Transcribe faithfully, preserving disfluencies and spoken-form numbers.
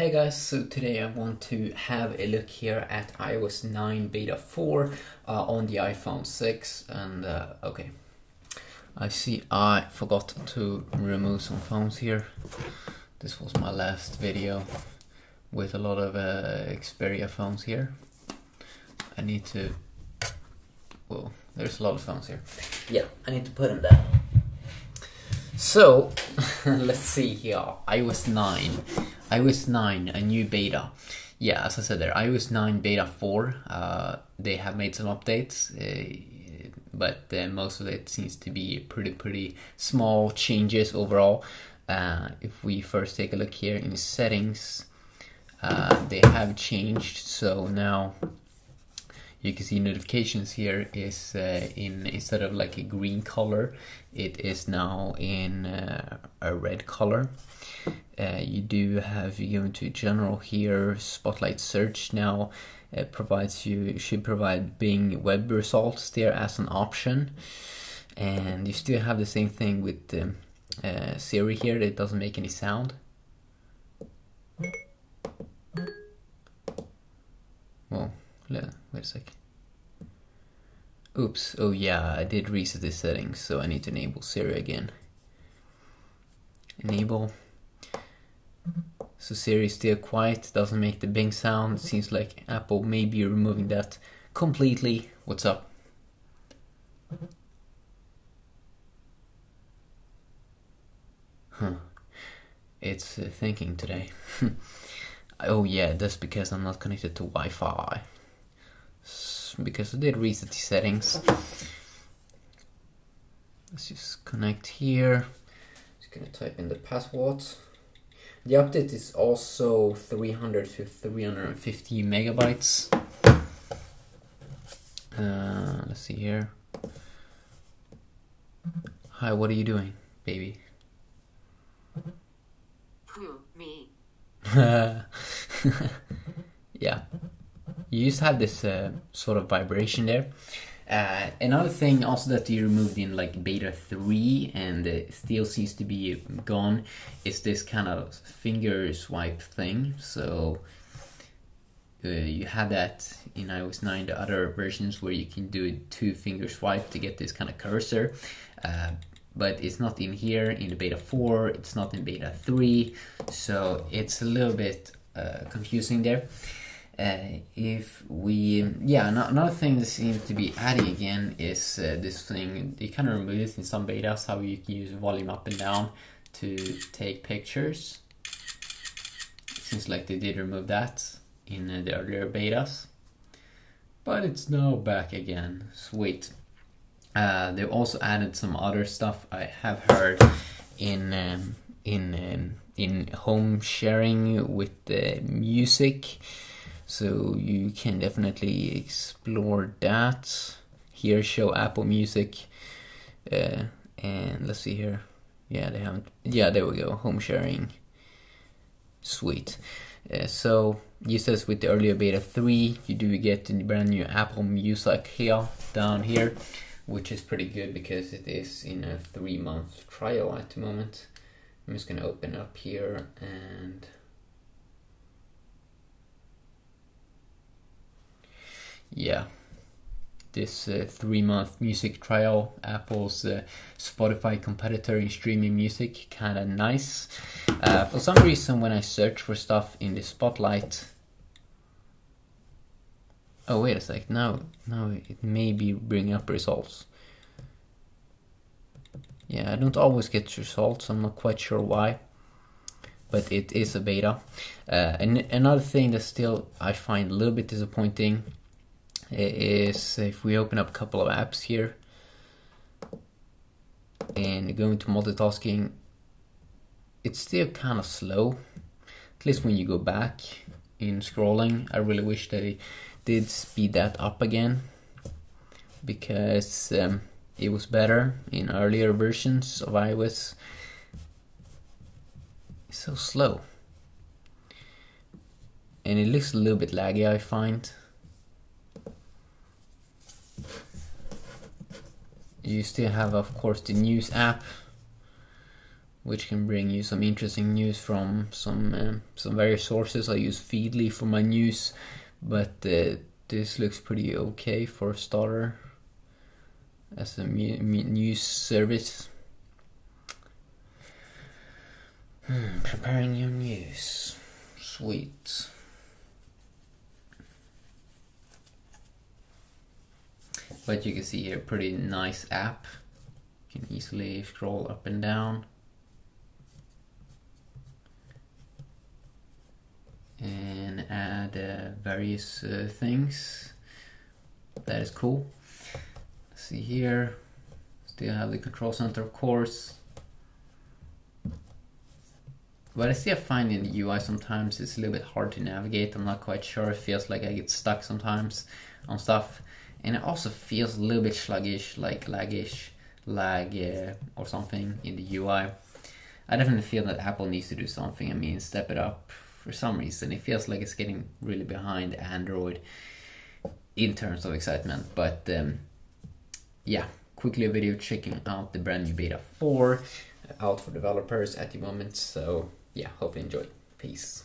Hey guys, so today I want to have a look here at i O S nine beta four uh, on the iPhone six and uh, okay, I see I forgot to remove some phones here. This was my last video with a lot of uh, Xperia phones here. I need to, well, there's a lot of phones here. Yeah, I need to put them down. So, let's see here, i O S nine. i O S nine, a new beta. Yeah, as I said there, i O S nine beta four, uh, they have made some updates, uh, but uh, most of it seems to be pretty, pretty small changes overall. Uh, if we first take a look here in settings, uh, they have changed, so now you can see notifications here is uh, in, instead of like a green color, it is now in uh, a red color. Uh, you do have, you go into general here, Spotlight search now uh, provides you, should provide Bing web results there as an option. And you still have the same thing with um, uh, Siri here, it doesn't make any sound. Well, wait a sec. Oops, oh yeah, I did reset the settings, so I need to enable Siri again. Enable. So Siri is still quiet, doesn't make the Bing sound. It seems like Apple may be removing that completely. What's up? Huh. It's uh, thinking today. Oh yeah, that's because I'm not connected to Wi-Fi. Because I did reset the settings. Let's just connect here. Just gonna type in the password. The update is also three hundred to three hundred fifty megabytes. Uh, let's see here. Hi, what are you doing, baby? Phew, me. Yeah. You used to have this uh, sort of vibration there. Uh, another thing also that you removed in like beta three and uh, still seems to be gone is this kind of finger swipe thing. So uh, you had that in i O S nine, the other versions where you can do a two finger swipe to get this kind of cursor. Uh, but it's not in here in the beta four, it's not in beta three. So it's a little bit uh, confusing there. Uh, if we, yeah, another thing that seems to be adding again is uh, this thing, they kind of removed it in some betas, how you can use volume up and down to take pictures. Seems like they did remove that in uh, the earlier betas, but it's now back again, sweet. Uh, they've also added some other stuff I have heard in, um, in, um, in home sharing with the music. So you can definitely explore that. Here, show Apple Music. Uh, and let's see here. Yeah, they haven't. Yeah, there we go. Home sharing. Sweet. Uh, so, just as with the earlier beta three, you do get the brand new Apple Music here, down here, which is pretty good because it is in a three month trial at the moment. I'm just gonna open up here and. Yeah, this uh, three-month music trial, Apple's uh, Spotify competitor in streaming music, kind of nice. Uh, for some reason, when I search for stuff in the Spotlight... Oh, wait a sec, now, now it may be bringing up results. Yeah, I don't always get results, I'm not quite sure why. But it is a beta. Uh, and another thing that still I find a little bit disappointing is if we open up a couple of apps here and go into multitasking, it's still kind of slow, at least when you go back in scrolling. I really wish that it did speed that up again, because um, it was better in earlier versions of iOS. It's so slow and it looks a little bit laggy, I find. You still have, of course, the news app, which can bring you some interesting news from some uh, some various sources. I use Feedly for my news, but uh, this looks pretty okay for a starter as a mu mu news service. Hmm, preparing your news, sweet. But you can see here, pretty nice app. You can easily scroll up and down. And add uh, various uh, things. That is cool. See here, still have the control center, of course. What I still find in the U I sometimes it's a little bit hard to navigate. I'm not quite sure. It feels like I get stuck sometimes on stuff, and it also feels a little bit sluggish, like laggish, lag uh, or something in the U I. I definitely feel that Apple needs to do something. I mean, step it up. For some reason, it feels like it's getting really behind Android in terms of excitement. But um, yeah, quickly a video checking out the brand new Beta four out for developers at the moment. So yeah, hope you enjoyed. Peace.